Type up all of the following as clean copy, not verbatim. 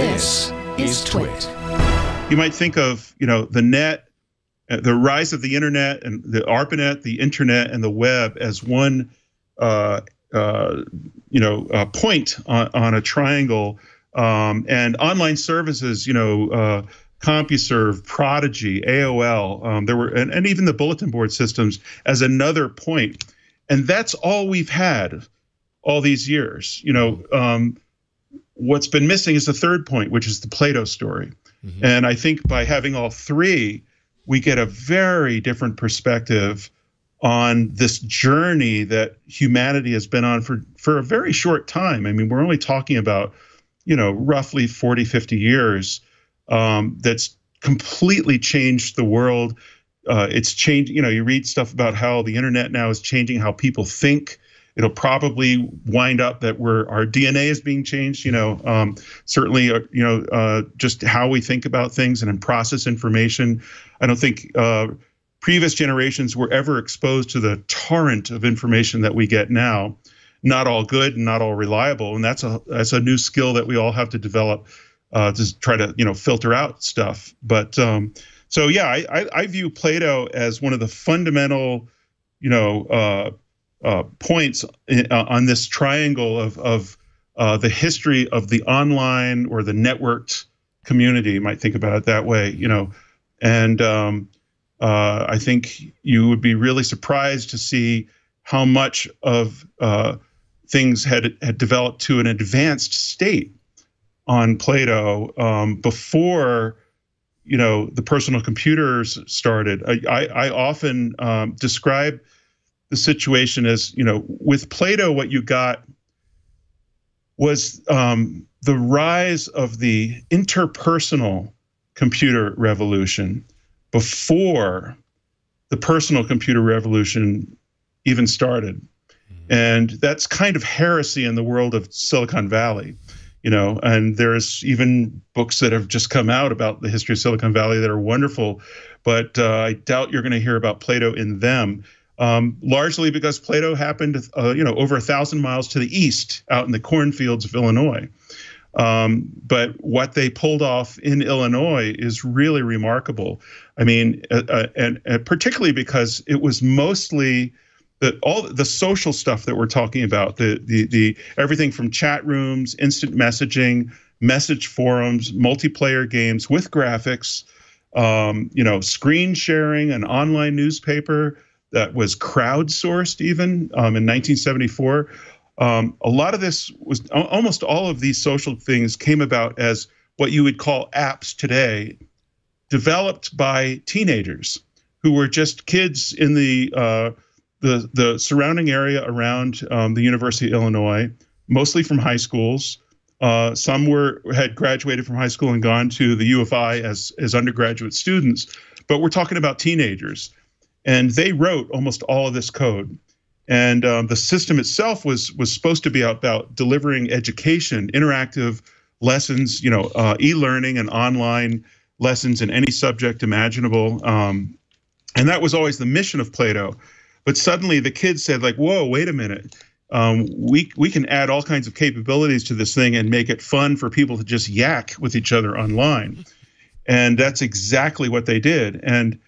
This is TWiT. You might think of, you know, the net, the rise of the internet and the ARPANET, the internet and the web as one, point on a triangle. And online services, you know, CompuServe, Prodigy, AOL, there were, and even the bulletin board systems as another point. And that's all we've had all these years. You know, what's been missing is the third point, which is the PLATO story. Mm-hmm. And I think by having all three, we get a very different perspective on this journey that humanity has been on for a very short time. I mean, we're only talking about, you know, roughly 40, 50 years. That's completely changed the world. It's changed, you know, you read stuff about how the internet now is changing how people think. It'll probably wind up that our DNA is being changed, you know, certainly, just how we think about things and process information. I don't think previous generations were ever exposed to the torrent of information that we get now. Not all good and not all reliable. And that's a new skill that we all have to develop. Just try to, you know, filter out stuff. But so, yeah, I view Plato as one of the fundamental, you know, points on this triangle of the history of the online or the networked community. You might think about it that way, you know. And I think you would be really surprised to see how much of things had developed to an advanced state on Plato before, you know, the personal computers started. I often describe the situation as, you know, with Plato, what you got was the rise of the interpersonal computer revolution before the personal computer revolution even started. Mm-hmm. And that's kind of heresy in the world of Silicon Valley. You know, and there's even books that have just come out about the history of Silicon Valley that are wonderful, but I doubt you're going to hear about Plato in them, largely because Plato happened, over 1,000 miles to the east, out in the cornfields of Illinois. But what they pulled off in Illinois is really remarkable. I mean, and particularly because it was mostly all the social stuff that we're talking about, the everything from chat rooms, instant messaging, message forums, multiplayer games with graphics, screen sharing, an online newspaper that was crowdsourced even in 1974. A lot of this was, almost all of these social things came about as what you would call apps today, developed by teenagers who were just kids in the surrounding area around the University of Illinois, mostly from high schools. Some had graduated from high school and gone to the U of I as undergraduate students, but we're talking about teenagers. And they wrote almost all of this code. And the system itself was supposed to be about delivering education, interactive lessons, you know, e-learning and online lessons in any subject imaginable. And that was always the mission of Plato. But suddenly the kids said, like, whoa, wait a minute. We can add all kinds of capabilities to this thing and make it fun for people to just yak with each other online. And that's exactly what they did. And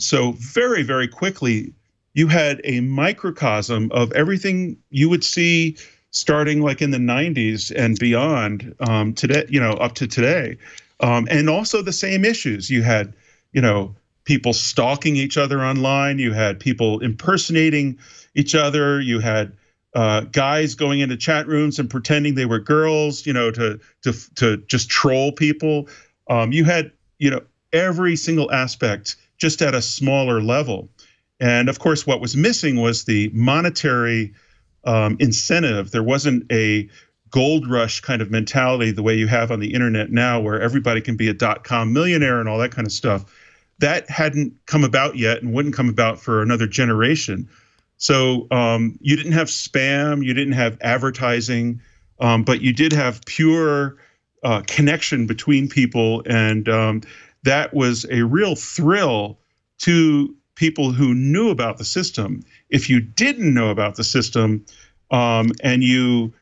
so very, very quickly, you had a microcosm of everything you would see starting like in the 90s and beyond today, you know, up to today. And also the same issues you had, you know, people stalking each other online. You had people impersonating each other. You had guys going into chat rooms and pretending they were girls, you know, to just troll people. You had, you know, every single aspect just at a smaller level. And of course, what was missing was the monetary incentive. There wasn't a gold rush kind of mentality the way you have on the internet now, where everybody can be a .com millionaire and all that kind of stuff. That hadn't come about yet and wouldn't come about for another generation. So you didn't have spam, you didn't have advertising, but you did have pure connection between people. And that was a real thrill to people who knew about the system. If you didn't know about the system and you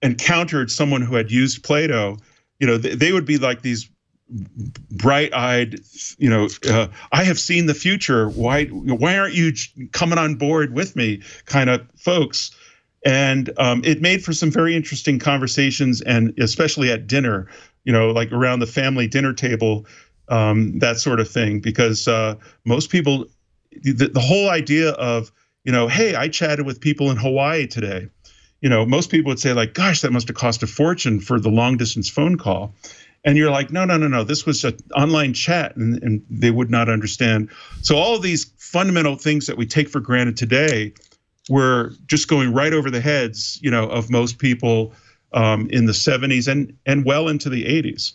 encountered someone who had used Plato, you know, they would be like these bright-eyed, you know, I have seen the future. Why aren't you coming on board with me kind of folks? And it made for some very interesting conversations, and especially at dinner, you know, like around the family dinner table, that sort of thing, because most people, the whole idea of, you know, hey, I chatted with people in Hawaii today. You know, most people would say like, gosh, that must have cost a fortune for the long distance phone call. And you're like, no, this was an online chat, and they would not understand. So all these fundamental things that we take for granted today were just going right over the heads, you know, of most people in the 70s and well into the 80s.